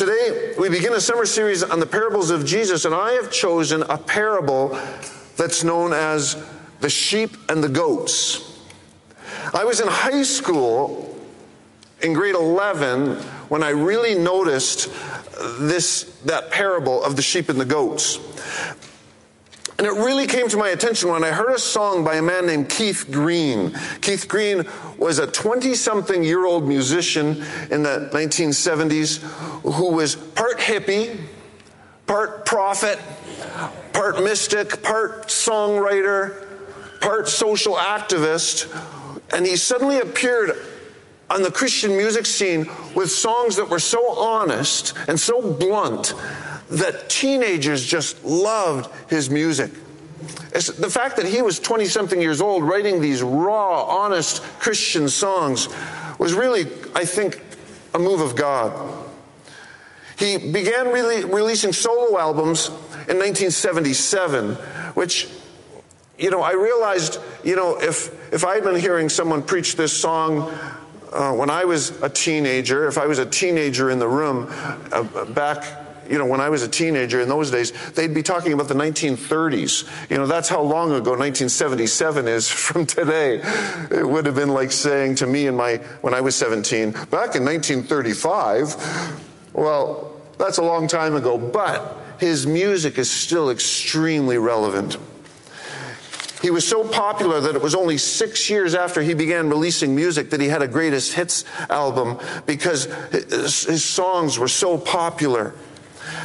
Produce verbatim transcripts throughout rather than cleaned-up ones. Today, we begin a summer series on the parables of Jesus, and I have chosen a parable that's known as the sheep and the goats. I was in high school in grade eleven when I really noticed this that parable of the sheep and the goats. And it really came to my attention when I heard a song by a man named Keith Green. Keith Green was a twenty-something-year-old musician in the nineteen seventies who was part hippie, part prophet, part mystic, part songwriter, part social activist. And he suddenly appeared on the Christian music scene with songs that were so honest and so blunt that teenagers just loved his music. It's the fact that he was twenty-something years old writing these raw, honest Christian songs was really, I think, a move of God. He began really releasing solo albums in nineteen seventy-seven, which, you know, I realized, you know, if, if I had been hearing someone preach this song uh, when I was a teenager, if I was a teenager in the room uh, back You know, when I was a teenager in those days, they'd be talking about the nineteen thirties. You know, that's how long ago nineteen seventy-seven is from today. It would have been like saying to me in my when I was seventeen, back in nineteen thirty-five, well, that's a long time ago, but his music is still extremely relevant. He was so popular that it was only six years after he began releasing music that he had a greatest hits album because his songs were so popular.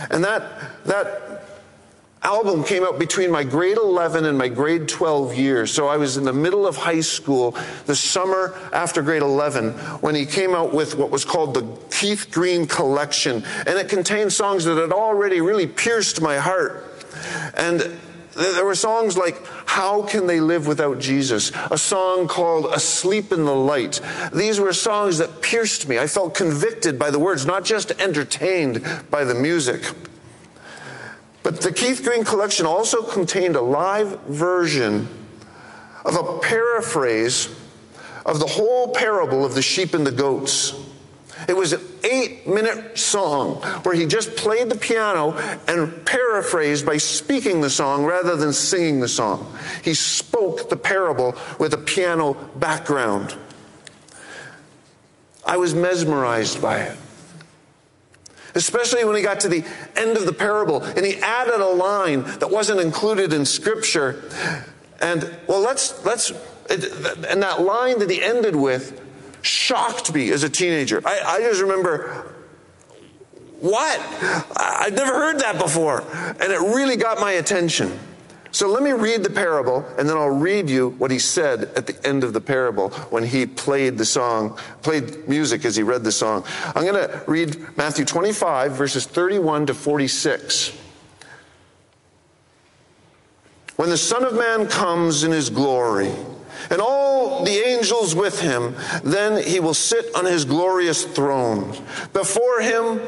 And that that album came out between my grade eleven and my grade twelve years. So I was in the middle of high school, the summer after grade eleven, when he came out with what was called the Keith Green Collection. And it contained songs that had already really pierced my heart. And there were songs like How Can They Live Without Jesus? A song called Asleep in the Light. These were songs that pierced me. I felt convicted by the words, not just entertained by the music. But the Keith Green Collection also contained a live version of a paraphrase of the whole parable of the sheep and the goats. It was an eight-minute song where he just played the piano and paraphrased by speaking the song rather than singing the song. He spoke the parable with a piano background. I was mesmerized by it, especially when he got to the end of the parable and he added a line that wasn't included in Scripture. And, well, let's, let's, and that line that he ended with shocked me as a teenager. I, I just remember, what? I'd never heard that before. And it really got my attention. So let me read the parable, and then I'll read you what he said at the end of the parable when he played the song, played music as he read the song. I'm going to read Matthew twenty-five, verses thirty-one to forty-six. When the Son of Man comes in his glory, and all the angels with him, then he will sit on his glorious throne. Before him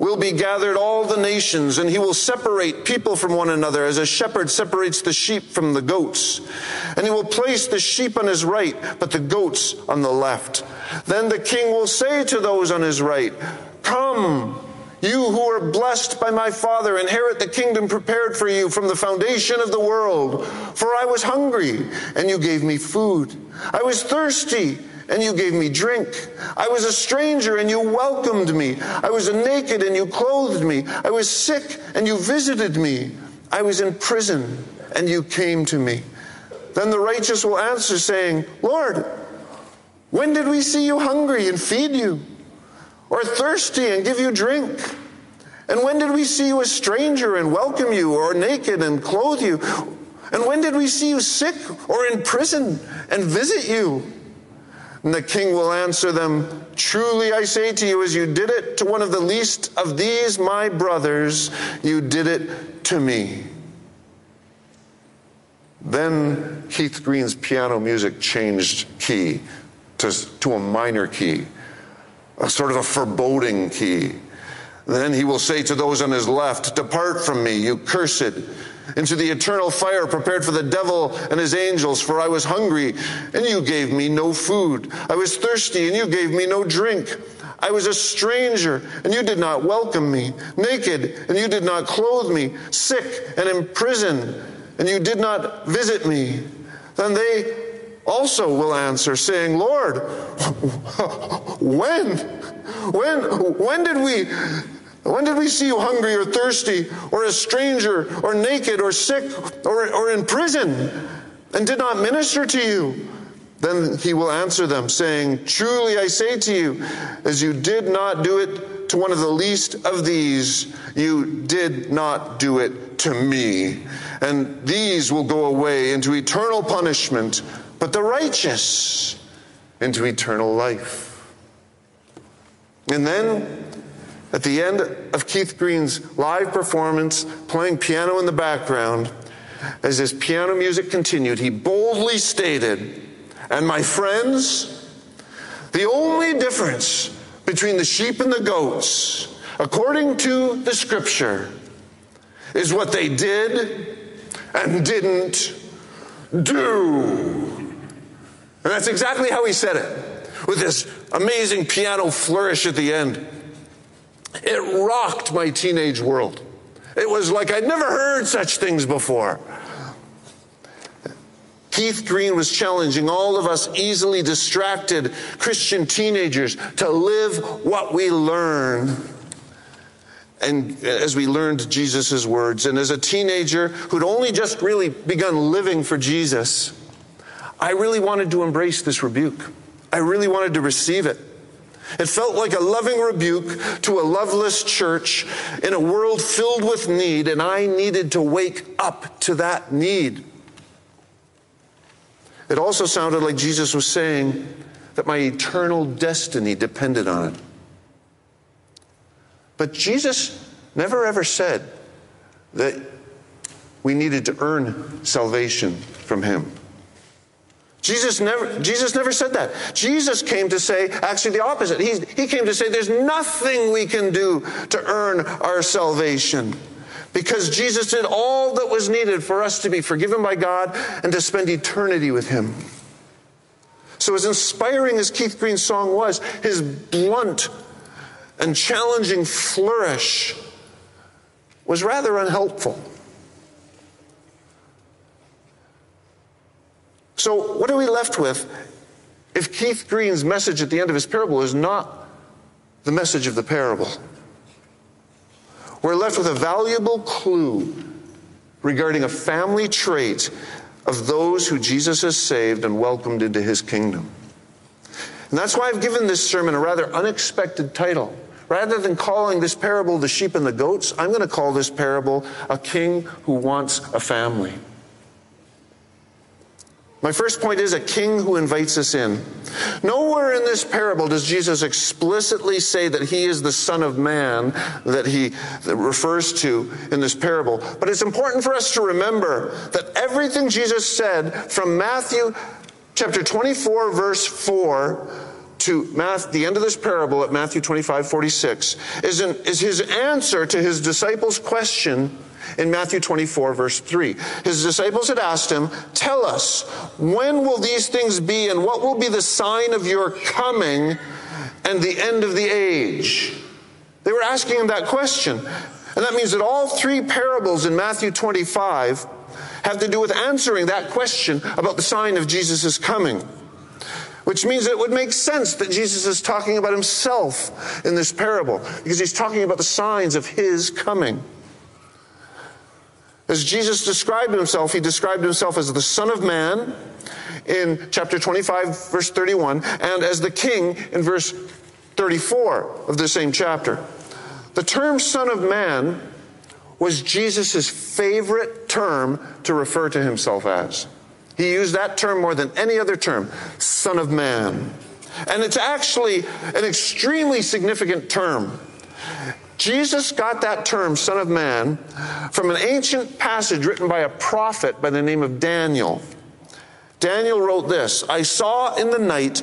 will be gathered all the nations, and he will separate people from one another as a shepherd separates the sheep from the goats. And he will place the sheep on his right, but the goats on the left. Then the king will say to those on his right, "Come, you who are blessed by my Father, inherit the kingdom prepared for you from the foundation of the world. For I was hungry, and you gave me food. I was thirsty, and you gave me drink. I was a stranger, and you welcomed me. I was naked, and you clothed me. I was sick, and you visited me. I was in prison, and you came to me." Then the righteous will answer, saying, "Lord, when did we see you hungry and feed you? Or thirsty and give you drink? And when did we see you a stranger and welcome you, or naked and clothe you? And when did we see you sick or in prison and visit you?" And the king will answer them, "Truly I say to you, as you did it to one of the least of these my brothers, you did it to me." Then Keith Green's piano music changed key to, to a minor key, a sort of a foreboding key. Then he will say to those on his left, "Depart from me, you cursed, into the eternal fire prepared for the devil and his angels. For I was hungry, and you gave me no food. I was thirsty, and you gave me no drink. I was a stranger, and you did not welcome me. Naked, and you did not clothe me. Sick and in prison, and you did not visit me. Then they also will answer, saying, Lord, when? When, when did we... When did we see you hungry or thirsty or a stranger or naked or sick or, or in prison and did not minister to you? Then he will answer them, saying, Truly I say to you, as you did not do it to one of the least of these, you did not do it to me. And these will go away into eternal punishment, but the righteous into eternal life. And then, at the end of Keith Green's live performance, playing piano in the background, as his piano music continued, he boldly stated, And my friends, the only difference between the sheep and the goats, according to the scripture, is what they did and didn't do. And that's exactly how he said it, with this amazing piano flourish at the end. It rocked my teenage world. It was like I'd never heard such things before. Keith Green was challenging all of us easily distracted Christian teenagers to live what we learn. And as we learned Jesus' words, and as a teenager who'd only just really begun living for Jesus, I really wanted to embrace this rebuke. I really wanted to receive it. It felt like a loving rebuke to a loveless church in a world filled with need, and I needed to wake up to that need. It also sounded like Jesus was saying that my eternal destiny depended on it. But Jesus never ever said that we needed to earn salvation from him. Jesus never, Jesus never said that. Jesus came to say actually the opposite. He, he came to say there's nothing we can do to earn our salvation, because Jesus did all that was needed for us to be forgiven by God and to spend eternity with him. So as inspiring as Keith Green's song was, his blunt and challenging flourish was rather unhelpful. So what are we left with if Keith Green's message at the end of his parable is not the message of the parable? We're left with a valuable clue regarding a family trait of those who Jesus has saved and welcomed into his kingdom. And that's why I've given this sermon a rather unexpected title. Rather than calling this parable the sheep and the goats, I'm going to call this parable a king who wants a family. My first point is a king who invites us in. Nowhere in this parable does Jesus explicitly say that he is the Son of Man that he refers to in this parable. But it's important for us to remember that everything Jesus said from Matthew chapter twenty-four, verse four, to Matthew, the end of this parable at Matthew twenty-five, forty-six, is, an, is his answer to his disciples' question in Matthew twenty-four, verse three. His disciples had asked him, Tell us, when will these things be, and what will be the sign of your coming and the end of the age? They were asking him that question. And that means that all three parables in Matthew twenty-five have to do with answering that question about the sign of Jesus' coming, which means it would make sense that Jesus is talking about himself in this parable, because he's talking about the signs of his coming. As Jesus described himself, he described himself as the Son of Man in chapter twenty-five, verse thirty-one, and as the King in verse thirty-four of the same chapter. The term Son of Man was Jesus' favorite term to refer to himself as. He used that term more than any other term, Son of Man. And it's actually an extremely significant term. Jesus got that term, Son of Man, from an ancient passage written by a prophet by the name of Daniel. Daniel wrote this, I saw in the night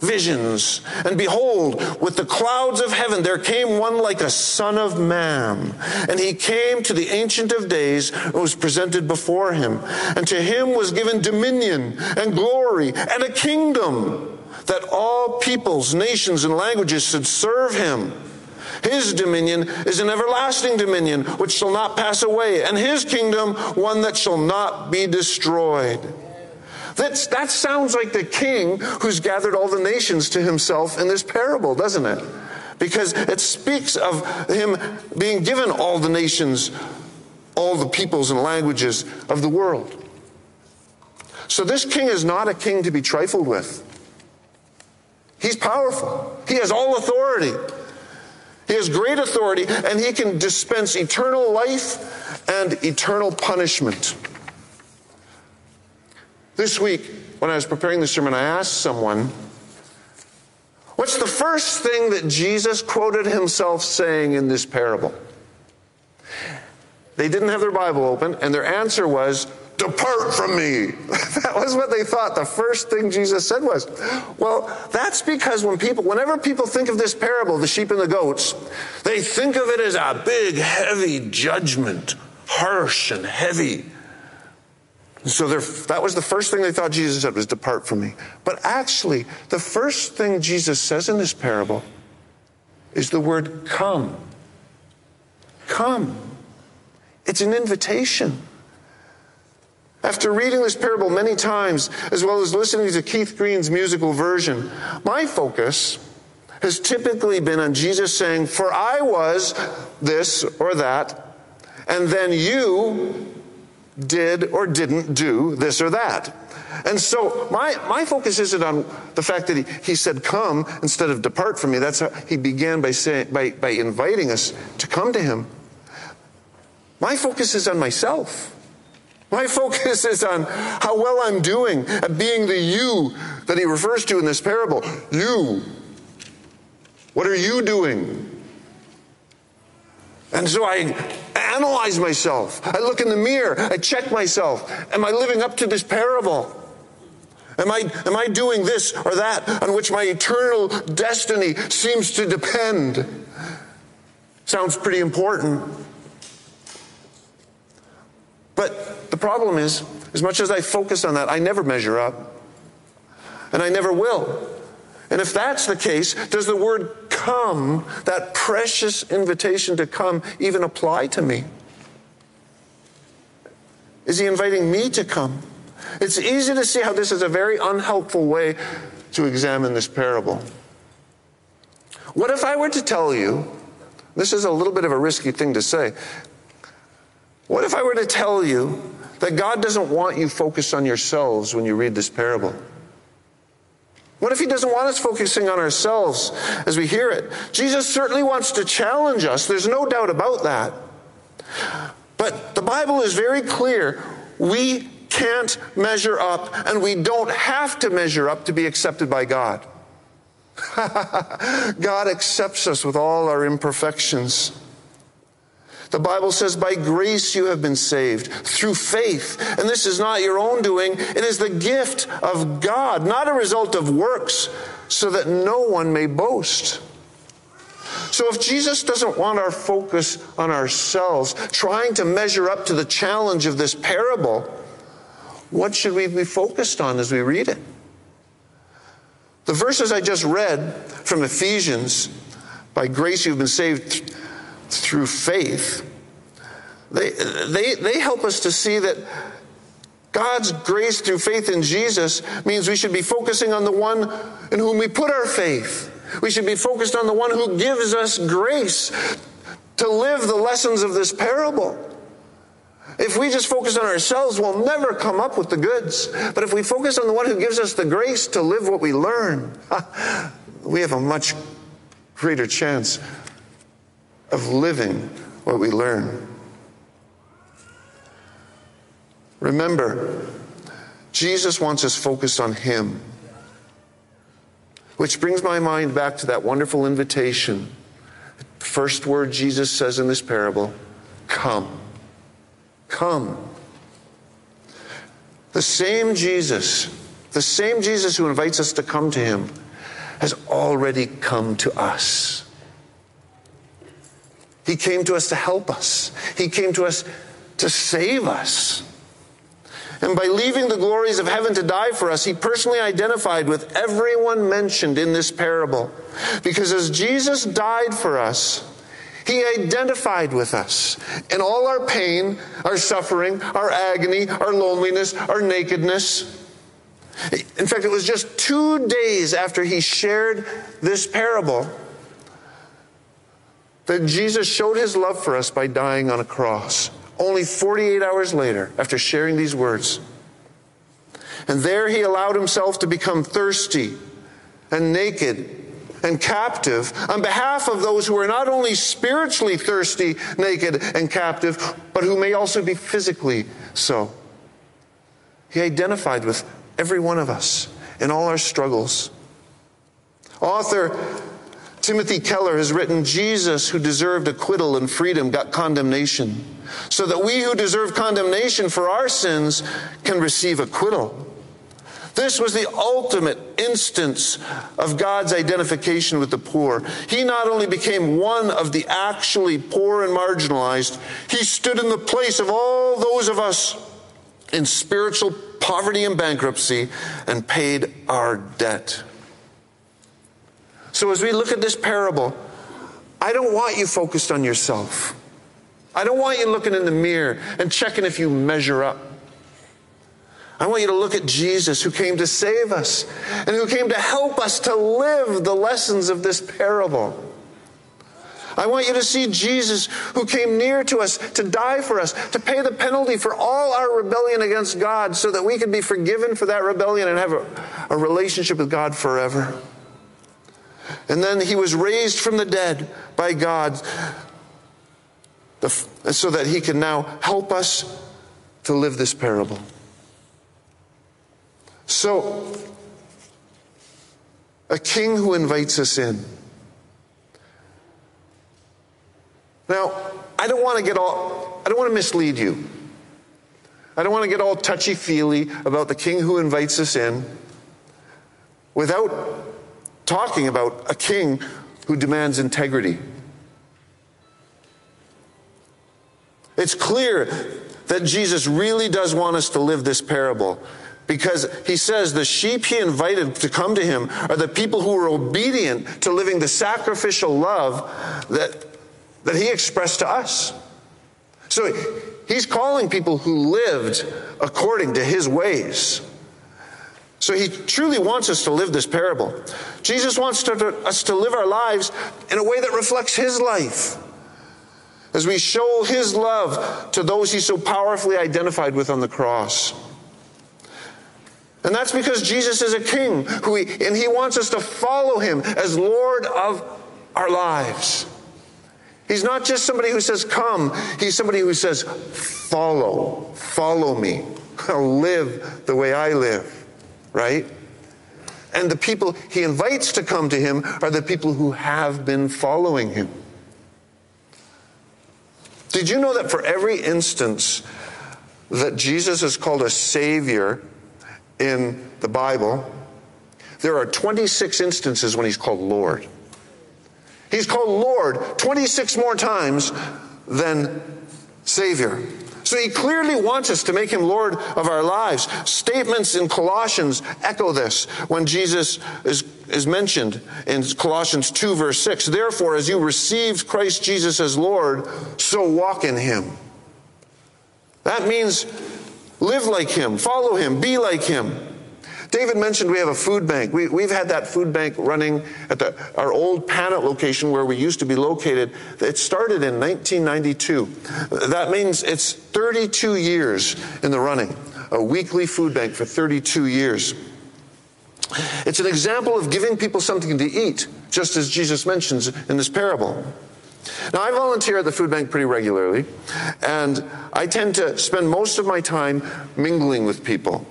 visions, and behold, with the clouds of heaven there came one like a son of man. And he came to the Ancient of Days and was presented before him. And to him was given dominion and glory and a kingdom, that all peoples, nations, and languages should serve him. His dominion is an everlasting dominion which shall not pass away, and his kingdom one that shall not be destroyed. That's, that sounds like the king who's gathered all the nations to himself in this parable, doesn't it? Because it speaks of him being given all the nations, all the peoples and languages of the world. So this king is not a king to be trifled with. He's powerful. He has all authority. He has great authority, and he can dispense eternal life and eternal punishment. This week, when I was preparing the sermon, I asked someone, what's the first thing that Jesus quoted himself saying in this parable? They didn't have their Bible open, and their answer was, depart from me. That was what they thought the first thing Jesus said was. Well, that's because when people, whenever people think of this parable, the sheep and the goats, they think of it as a big, heavy judgment, harsh and heavy. And so that was the first thing they thought Jesus said was, depart from me. But actually, the first thing Jesus says in this parable is the word come. Come. It's an invitation. After reading this parable many times, as well as listening to Keith Green's musical version, my focus has typically been on Jesus saying, for I was this or that, and then you did or didn't do this or that. And so my, my focus isn't on the fact that he, he said come instead of depart from me. That's how he began by, saying, by, by inviting us to come to him. My focus is on myself. My focus is on how well I'm doing at being the you that he refers to in this parable. You. What are you doing? And so I analyze myself. I look in the mirror. I check myself. Am I living up to this parable? Am I, am I doing this or that on which my eternal destiny seems to depend? Sounds pretty important. But the problem is, as much as I focus on that, I never measure up. And I never will. And if that's the case, does the word come, that precious invitation to come, even apply to me? Is he inviting me to come? It's easy to see how this is a very unhelpful way to examine this parable. What if I were to tell you, this is a little bit of a risky thing to say, what if I were to tell you that God doesn't want you focused on yourselves when you read this parable? What if he doesn't want us focusing on ourselves as we hear it? Jesus certainly wants to challenge us. There's no doubt about that. But the Bible is very clear. We can't measure up, and we don't have to measure up to be accepted by God. God accepts us with all our imperfections. The Bible says, by grace you have been saved, through faith. And this is not your own doing. It is the gift of God, not a result of works, so that no one may boast. So if Jesus doesn't want our focus on ourselves, trying to measure up to the challenge of this parable, what should we be focused on as we read it? The verses I just read from Ephesians, by grace you've been saved through faith, they, they, they help us to see that God's grace through faith in Jesus means we should be focusing on the one in whom we put our faith. We should be focused on the one who gives us grace to live the lessons of this parable. If we just focus on ourselves, we'll never come up with the goods. But if we focus on the one who gives us the grace to live what we learn, we have a much greater chance of living what we learn. Remember, Jesus wants us focused on him. Which brings my mind back to that wonderful invitation. The first word Jesus says in this parable, come. Come. The same Jesus, the same Jesus who invites us to come to him, has already come to us. He came to us to help us. He came to us to save us. And by leaving the glories of heaven to die for us, he personally identified with everyone mentioned in this parable. Because as Jesus died for us, he identified with us in all our pain, our suffering, our agony, our loneliness, our nakedness. In fact, it was just two days after he shared this parable that Jesus showed his love for us by dying on a cross. Only forty-eight hours later, after sharing these words. And there he allowed himself to become thirsty and naked and captive on behalf of those who are not only spiritually thirsty, naked, and captive, but who may also be physically so. He identified with every one of us in all our struggles. Author Timothy Keller has written, Jesus, who deserved acquittal and freedom, got condemnation, so that we who deserve condemnation for our sins can receive acquittal. This was the ultimate instance of God's identification with the poor. He not only became one of the actually poor and marginalized, he stood in the place of all those of us in spiritual poverty and bankruptcy and paid our debt. So as we look at this parable, I don't want you focused on yourself. I don't want you looking in the mirror and checking if you measure up. I want you to look at Jesus, who came to save us and who came to help us to live the lessons of this parable. I want you to see Jesus, who came near to us to die for us, to pay the penalty for all our rebellion against God so that we could be forgiven for that rebellion and have a, a relationship with God forever. And then he was raised from the dead by God so that he can now help us to live this parable. So, a king who invites us in. Now, I don't want to get all, I don't want to mislead you. I don't want to get all touchy-feely about the king who invites us in without talking about a king who demands integrity. It's clear that Jesus really does want us to live this parable, because he says the sheep he invited to come to him are the people who were obedient to living the sacrificial love that, that he expressed to us. So he's calling people who lived according to his ways. So he truly wants us to live this parable. Jesus wants to, to, us to live our lives in a way that reflects his life, as we show his love to those he so powerfully identified with on the cross. And that's because Jesus is a king, who he, and he wants us to follow him as Lord of our lives. He's not just somebody who says, come. He's somebody who says, follow. Follow me. Live the way I live. Right? And the people he invites to come to him are the people who have been following him. Did you know that for every instance that Jesus is called a savior in the Bible, there are twenty-six instances when he's called Lord? He's called Lord twenty-six more times than savior. So he clearly wants us to make him Lord of our lives. Statements in Colossians echo this when Jesus is, is mentioned in Colossians two, verse six. Therefore, as you received Christ Jesus as Lord, so walk in him. That means live like him, follow him, be like him. David mentioned we have a food bank. We, we've had that food bank running at the, our old Panat location where we used to be located. It started in nineteen ninety-two. That means it's thirty-two years in the running, a weekly food bank for thirty-two years. It's an example of giving people something to eat, just as Jesus mentions in this parable. Now, I volunteer at the food bank pretty regularly, and I tend to spend most of my time mingling with people.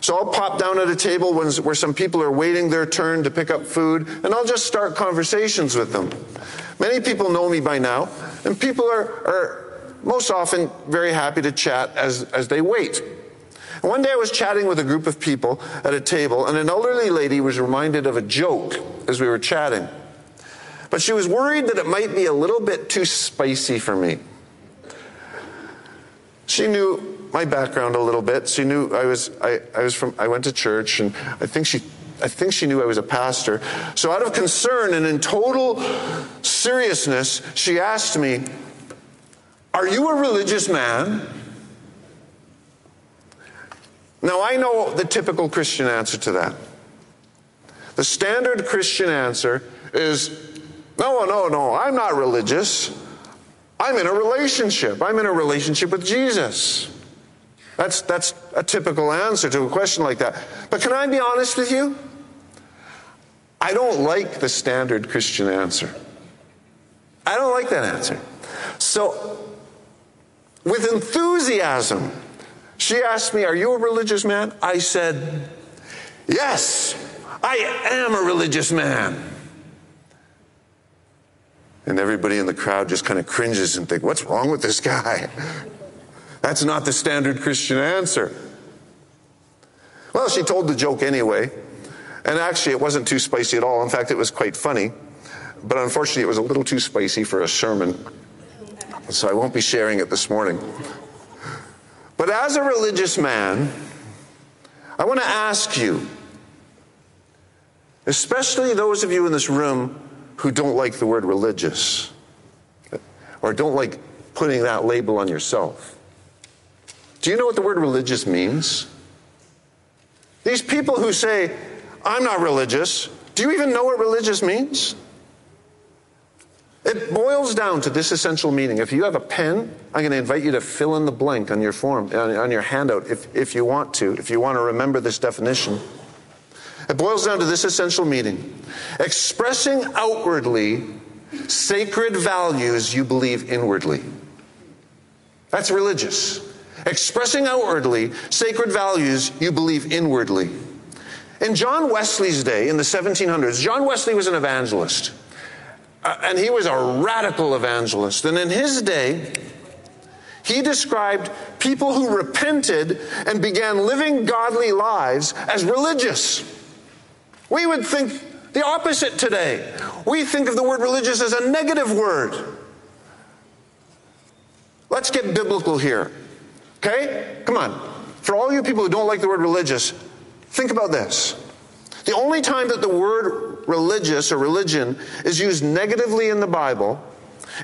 So I'll pop down at a table when, where some people are waiting their turn to pick up food, and I'll just start conversations with them. Many people know me by now, and people are, are most often very happy to chat as, as they wait. And one day I was chatting with a group of people at a table, and an elderly lady was reminded of a joke as we were chatting. But she was worried that it might be a little bit too spicy for me. She knew my background a little bit. She knew I was I, I was from I went to church, and I think she I think she knew I was a pastor. So out of concern and in total seriousness, she asked me, "Are you a religious man?" Now, I know the typical Christian answer to that. The standard Christian answer is, no, no, no, I'm not religious. I'm in a relationship. I'm in a relationship with Jesus. That's, that's a typical answer to a question like that. But can I be honest with you? I don't like the standard Christian answer. I don't like that answer. So, with enthusiasm, she asked me, "Are you a religious man?" I said, "Yes, I am a religious man." And everybody in the crowd just kind of cringes and think, what's wrong with this guy? That's not the standard Christian answer. Well, she told the joke anyway. And actually, it wasn't too spicy at all. In fact, it was quite funny. But unfortunately, it was a little too spicy for a sermon. So I won't be sharing it this morning. But as a religious man, I want to ask you, especially those of you in this room who don't like the word religious, or don't like putting that label on yourself. Do you know what the word religious means? These people who say, "I'm not religious," do you even know what religious means? It boils down to this essential meaning. If you have a pen, I'm going to invite you to fill in the blank on your form, on your handout, if, if you want to, if you want to remember this definition. It boils down to this essential meaning: expressing outwardly sacred values you believe inwardly. That's religious. Expressing outwardly sacred values you believe inwardly. In John Wesley's day, in the seventeen hundreds, John Wesley was an evangelist. Uh, and he was a radical evangelist. And in his day, he described people who repented and began living godly lives as religious. We would think the opposite today. We think of the word religious as a negative word. Let's get biblical here. Okay? Come on. For all you people who don't like the word religious, think about this. The only time that the word religious or religion is used negatively in the Bible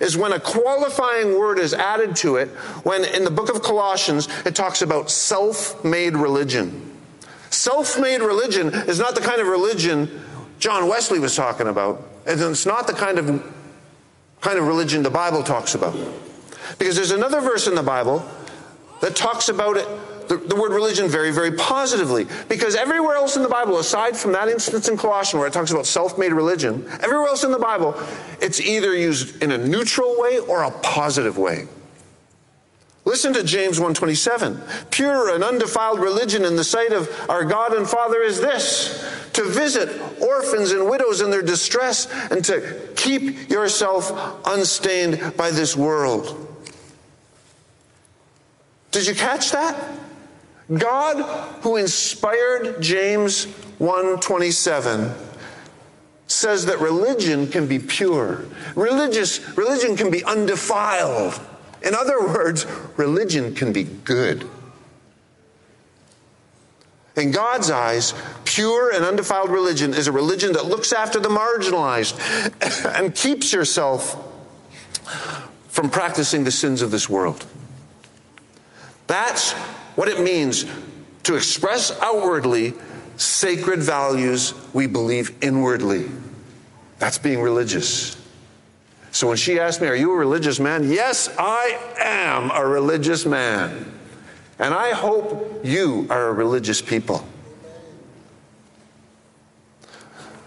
is when a qualifying word is added to it, when in the book of Colossians, it talks about self-made religion. Self-made religion is not the kind of religion John Wesley was talking about. And it's not the kind of, kind of religion the Bible talks about. Because there's another verse in the Bible that talks about it, the, the word religion very, very positively. Because everywhere else in the Bible, aside from that instance in Colossians where it talks about self-made religion, everywhere else in the Bible, it's either used in a neutral way or a positive way. Listen to James one twenty-seven. "Pure and undefiled religion in the sight of our God and Father is this, to visit orphans and widows in their distress and to keep yourself unstained by this world." Did you catch that? God, who inspired James one twenty-seven, says that religion can be pure. Religious, religion can be undefiled. In other words, religion can be good. In God's eyes, pure and undefiled religion is a religion that looks after the marginalized and keeps yourself from practicing the sins of this world. That's what it means to express outwardly sacred values we believe inwardly. That's being religious. So when she asked me, "Are you a religious man?" Yes, I am a religious man. And I hope you are a religious people.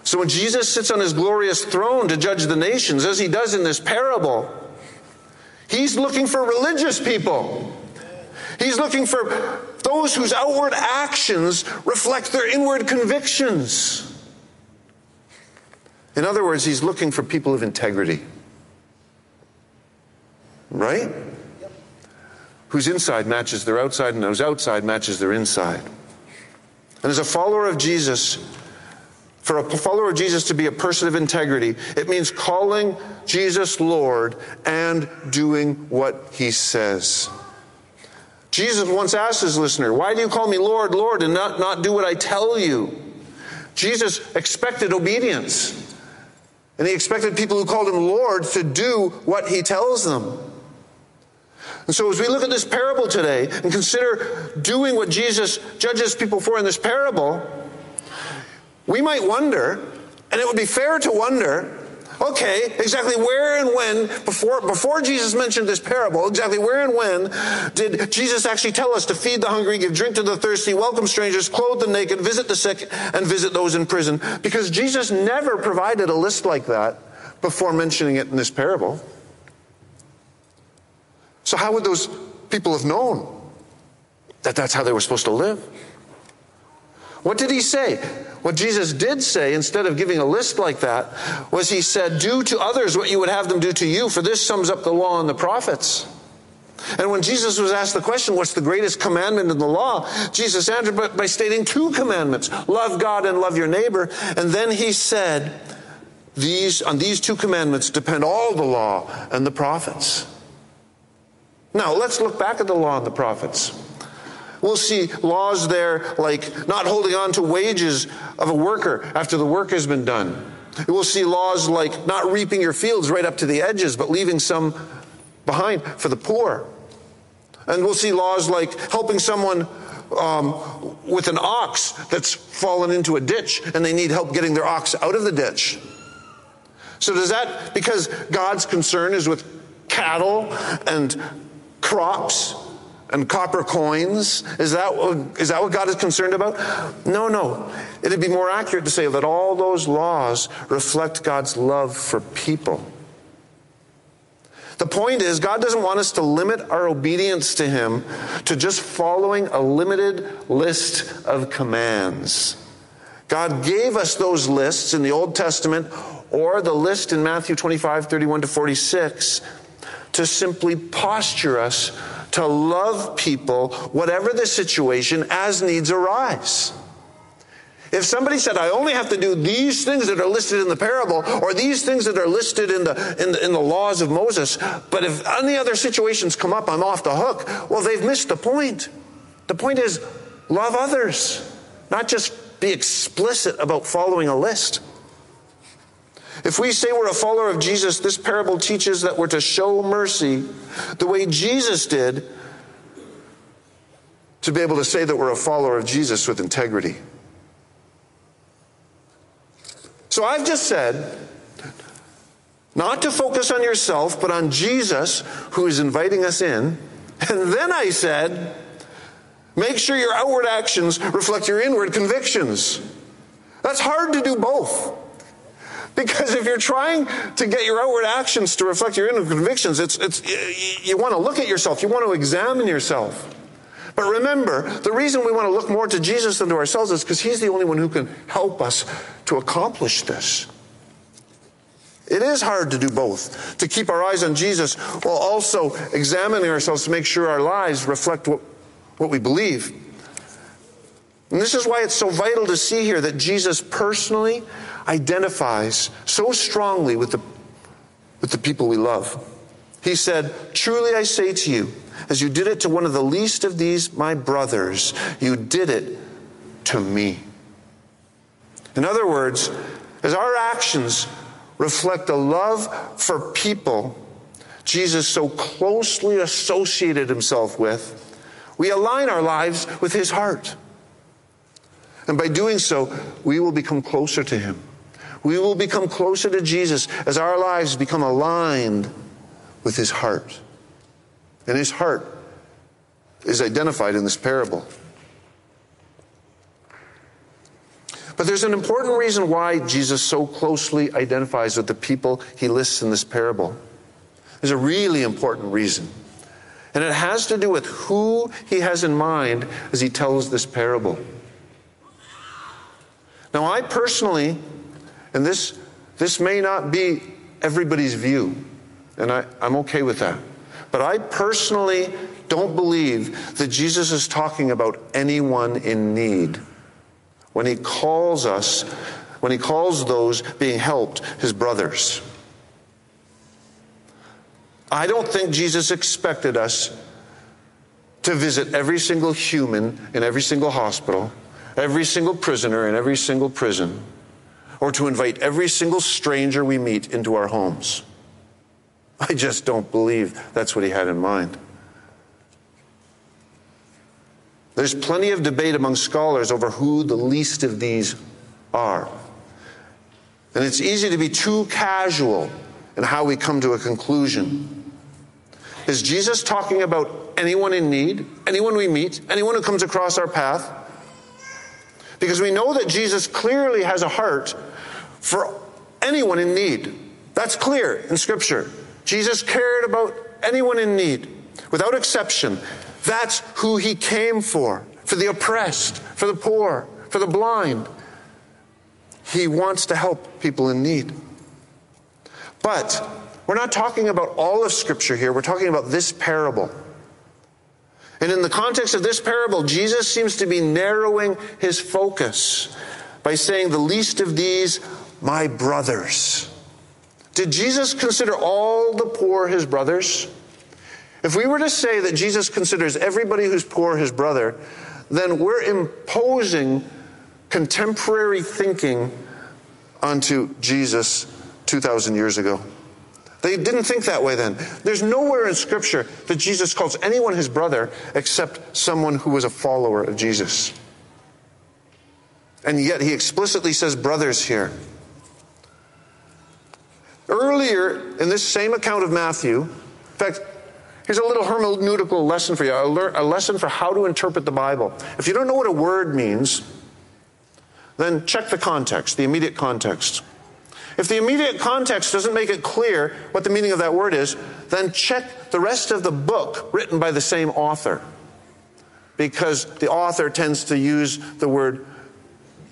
So when Jesus sits on his glorious throne to judge the nations, as he does in this parable, he's looking for religious people. He's looking for those whose outward actions reflect their inward convictions. In other words, he's looking for people of integrity. Right? Yep. Whose inside matches their outside and whose outside matches their inside. And as a follower of Jesus, for a follower of Jesus to be a person of integrity, it means calling Jesus Lord and doing what he says. Jesus once asked his listener, why do you call me Lord, Lord, and not, not do what I tell you? Jesus expected obedience. And he expected people who called him Lord to do what he tells them. And so as we look at this parable today and consider doing what Jesus judges people for in this parable, we might wonder, and it would be fair to wonder, okay, exactly where and when, before, before Jesus mentioned this parable, exactly where and when did Jesus actually tell us to feed the hungry, give drink to the thirsty, welcome strangers, clothe the naked, visit the sick, and visit those in prison? Because Jesus never provided a list like that before mentioning it in this parable. So how would those people have known that that's how they were supposed to live? What did he say? What Jesus did say, instead of giving a list like that, was he said, do to others what you would have them do to you, for this sums up the law and the prophets. And when Jesus was asked the question, what's the greatest commandment in the law? Jesus answered by, by stating two commandments, love God and love your neighbor. And then he said, these, on these two commandments depend all the law and the prophets. Now, let's look back at the law and the prophets. We'll see laws there like not holding on to wages of a worker after the work has been done. We'll see laws like not reaping your fields right up to the edges, but leaving some behind for the poor. And we'll see laws like helping someone um, with an ox that's fallen into a ditch and they need help getting their ox out of the ditch. So does that, because God's concern is with cattle and crops and copper coins, is that, is that what God is concerned about? No, no. It would be more accurate to say that all those laws reflect God's love for people. The point is, God doesn't want us to limit our obedience to him to just following a limited list of commands. God gave us those lists in the Old Testament, or the list in Matthew twenty-five, thirty-one to forty-six, to simply posture us to love people, whatever the situation, as needs arise. If somebody said, I only have to do these things that are listed in the parable, or these things that are listed in the, in the, in the laws of Moses, but if any other situations come up, I'm off the hook, well, they've missed the point. The point is, love others, not just be explicit about following a list. If we say we're a follower of Jesus, this parable teaches that we're to show mercy the way Jesus did, to be able to say that we're a follower of Jesus with integrity. So I've just said, not to focus on yourself, but on Jesus, who is inviting us in. And then I said, make sure your outward actions reflect your inward convictions. That's hard to do both. Because if you're trying to get your outward actions to reflect your inner convictions, it's, it's, you want to look at yourself. You want to examine yourself. But remember, the reason we want to look more to Jesus than to ourselves is because he's the only one who can help us to accomplish this. It is hard to do both, to keep our eyes on Jesus while also examining ourselves to make sure our lives reflect what, what we believe. And this is why it's so vital to see here that Jesus personally identifies so strongly with the, with the people we love. He said, truly I say to you, as you did it to one of the least of these, my brothers, you did it to me. In other words, as our actions reflect a love for people Jesus so closely associated himself with, we align our lives with his heart. And by doing so, we will become closer to him. We will become closer to Jesus as our lives become aligned with his heart. And his heart is identified in this parable. But there's an important reason why Jesus so closely identifies with the people he lists in this parable. There's a really important reason. And it has to do with who he has in mind as he tells this parable. Now, I personally, and this, this may not be everybody's view, and I, I'm okay with that, but I personally don't believe that Jesus is talking about anyone in need when he calls us, when he calls those being helped his brothers. I don't think Jesus expected us to visit every single human in every single hospital, every single prisoner in every single prison, or to invite every single stranger we meet into our homes. I just don't believe that's what he had in mind. There's plenty of debate among scholars over who the least of these are. And it's easy to be too casual in how we come to a conclusion. Is Jesus talking about anyone in need, anyone we meet, anyone who comes across our path? Because we know that Jesus clearly has a heart for anyone in need. That's clear in Scripture. Jesus cared about anyone in need, without exception. That's who he came for, for the oppressed, for the poor, for the blind. He wants to help people in need. But we're not talking about all of Scripture here. We're talking about this parable. And in the context of this parable, Jesus seems to be narrowing his focus by saying, the least of these, my brothers. Did Jesus consider all the poor his brothers? If we were to say that Jesus considers everybody who's poor his brother, then we're imposing contemporary thinking onto Jesus two thousand years ago. They didn't think that way then. There's nowhere in Scripture that Jesus calls anyone his brother except someone who was a follower of Jesus. And yet he explicitly says brothers here. Earlier in this same account of Matthew, in fact, here's a little hermeneutical lesson for you, a lesson for how to interpret the Bible. If you don't know what a word means, then check the context, the immediate context. If the immediate context doesn't make it clear what the meaning of that word is, then check the rest of the book written by the same author, because the author tends to use the word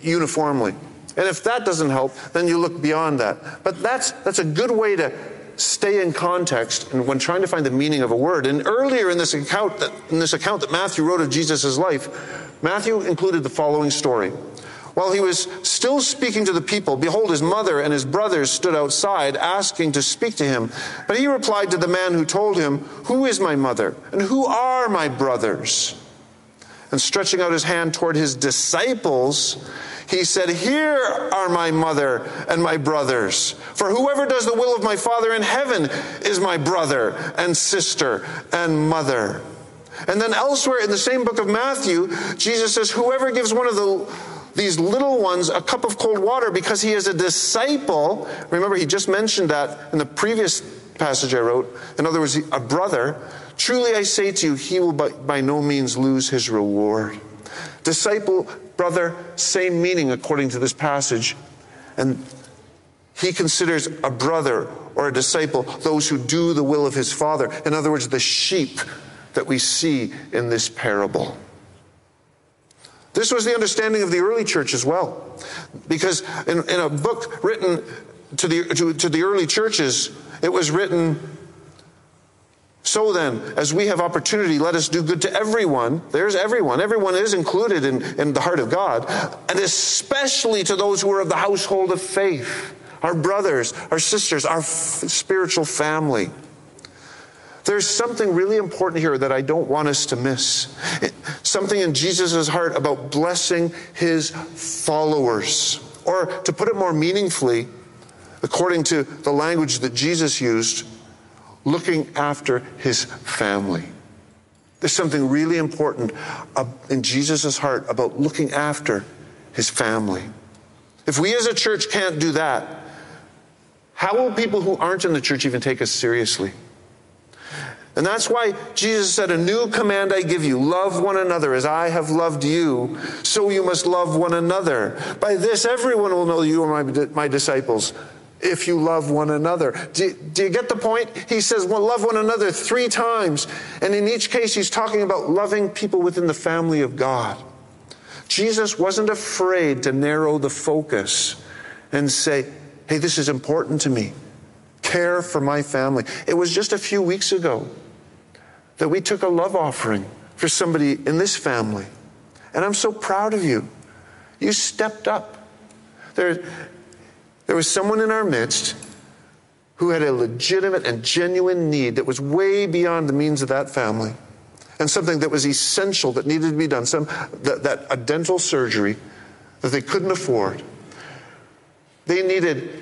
uniformly. And if that doesn't help, then you look beyond that. But that's, that's a good way to stay in context and when trying to find the meaning of a word. And earlier in this account that, in this account that Matthew wrote of Jesus' life, Matthew included the following story. While he was still speaking to the people, behold, his mother and his brothers stood outside asking to speak to him. But he replied to the man who told him, who is my mother and who are my brothers? And stretching out his hand toward his disciples, he said, here are my mother and my brothers. For whoever does the will of my Father in heaven is my brother and sister and mother. And then elsewhere in the same book of Matthew, Jesus says, whoever gives one of the these little ones a cup of cold water because he is a disciple. Remember, he just mentioned that in the previous passage I wrote. In other words, a brother. Truly I say to you, he will by, by no means lose his reward. Disciple, brother, same meaning according to this passage. And he considers a brother or a disciple those who do the will of his Father. In other words, the sheep that we see in this parable. This was the understanding of the early church as well. Because in, in a book written to the, to, to the early churches, it was written, so then, as we have opportunity, let us do good to everyone. There's everyone. Everyone is included in, in the heart of God. And especially to those who are of the household of faith, our brothers, our sisters, our f- spiritual family. There's something really important here that I don't want us to miss. It, something in Jesus' heart about blessing his followers. Or to put it more meaningfully, according to the language that Jesus used, looking after his family. There's something really important uh, in Jesus' heart about looking after his family. If we as a church can't do that, how will people who aren't in the church even take us seriously? And that's why Jesus said, a new command I give you, love one another as I have loved you, so you must love one another. By this, everyone will know you are my, my disciples, if you love one another. Do, do you get the point? He says, well, love one another three times. And in each case, he's talking about loving people within the family of God. Jesus wasn't afraid to narrow the focus and say, hey, this is important to me. Care for my family. It was just a few weeks ago that we took a love offering for somebody in this family. And I'm so proud of you. You stepped up. There, there was someone in our midst who had a legitimate and genuine need that was way beyond the means of that family. and something that was essential that needed to be done, some that, that a dental surgery that they couldn't afford. They needed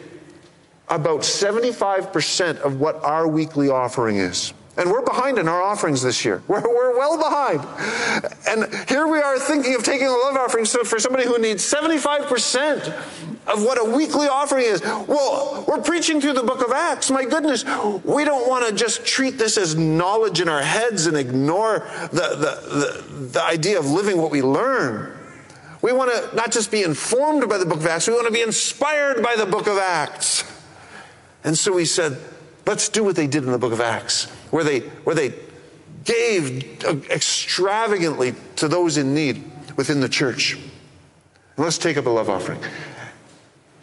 about seventy-five percent of what our weekly offering is. And we're behind in our offerings this year. We're, we're well behind. And here we are thinking of taking a love offering for somebody who needs seventy-five percent of what a weekly offering is. Well, we're preaching through the book of Acts. My goodness, we don't want to just treat this as knowledge in our heads and ignore the, the, the, the idea of living what we learn. We want to not just be informed by the book of Acts, we want to be inspired by the book of Acts. And so we said, let's do what they did in the book of Acts, where they, where they gave extravagantly to those in need within the church. And let's take up a love offering.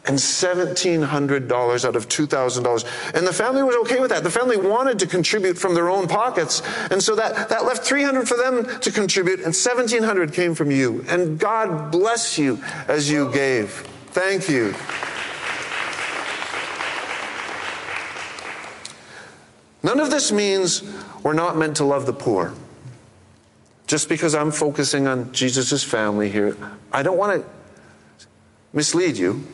And seventeen hundred dollars out of two thousand dollars. And the family was okay with that. The family wanted to contribute from their own pockets. And so that, that left three hundred dollars for them to contribute, and seventeen hundred dollars came from you. And God bless you as you gave. Thank you. None of this means we're not meant to love the poor. Just because I'm focusing on Jesus' family here, I don't want to mislead you.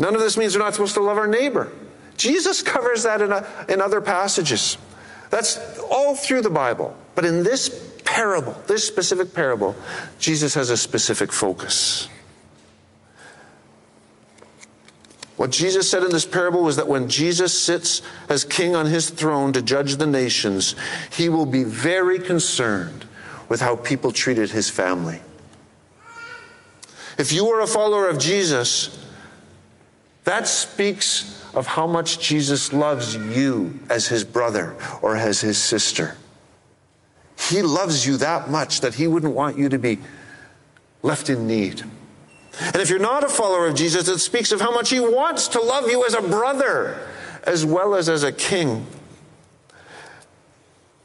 None of this means we're not supposed to love our neighbor. Jesus covers that in, a, in other passages. That's all through the Bible. But in this parable, this specific parable, Jesus has a specific focus. What Jesus said in this parable was that when Jesus sits as king on his throne to judge the nations, he will be very concerned with how people treated his family. If you are a follower of Jesus, that speaks of how much Jesus loves you as his brother or as his sister. He loves you that much that he wouldn't want you to be left in need. And if you're not a follower of Jesus, it speaks of how much he wants to love you as a brother, as well as as a king.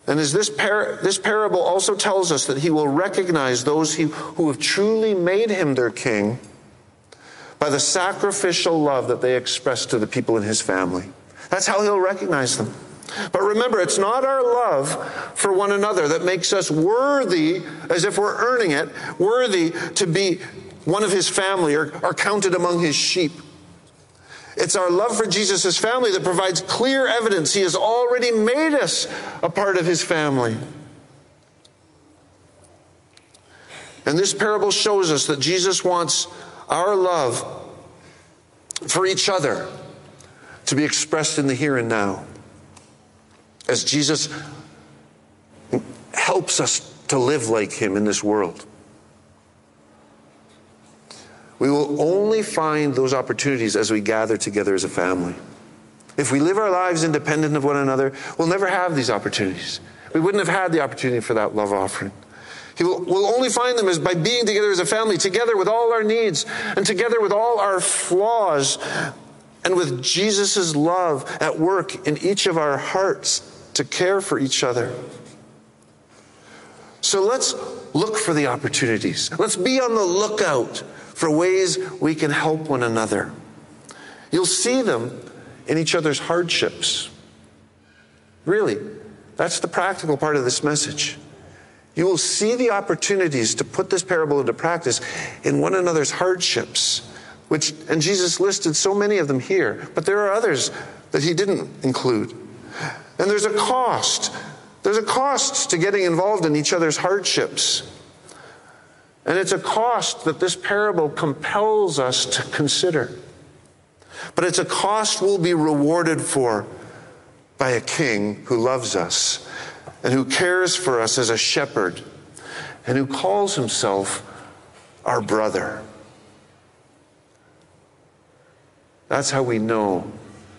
And as this, par- this parable also tells us that he will recognize those he, who have truly made him their king by the sacrificial love that they express to the people in his family. That's how he'll recognize them. But remember, it's not our love for one another that makes us worthy, as if we're earning it, worthy to be one of his family are, are counted among his sheep. It's our love for Jesus' family that provides clear evidence he has already made us a part of his family. And this parable shows us that Jesus wants our love for each other to be expressed in the here and now, as Jesus helps us to live like him in this world. We will only find those opportunities as we gather together as a family. If we live our lives independent of one another, we'll never have these opportunities. We wouldn't have had the opportunity for that love offering. He will, we'll only find them as by being together as a family, together with all our needs and together with all our flaws, and with Jesus' love at work in each of our hearts to care for each other. So let's look for the opportunities. Let's be on the lookout for ways we can help one another. You'll see them in each other's hardships. Really, that's the practical part of this message. You will see the opportunities to put this parable into practice in one another's hardships, which, and Jesus listed so many of them here, but there are others that he didn't include. And there's a cost. There's a cost to getting involved in each other's hardships. And it's a cost that this parable compels us to consider. But it's a cost we'll be rewarded for by a king who loves us and who cares for us as a shepherd and who calls himself our brother. That's how we know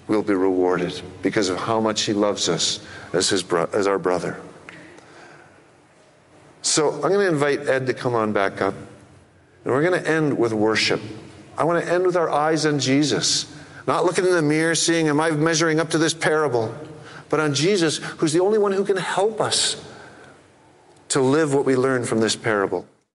we'll be rewarded, because of how much he loves us as his bro- as our brother. So I'm going to invite Ed to come on back up. And we're going to end with worship. I want to end with our eyes on Jesus. Not looking in the mirror, seeing, am I measuring up to this parable? But on Jesus, who's the only one who can help us to live what we learn from this parable.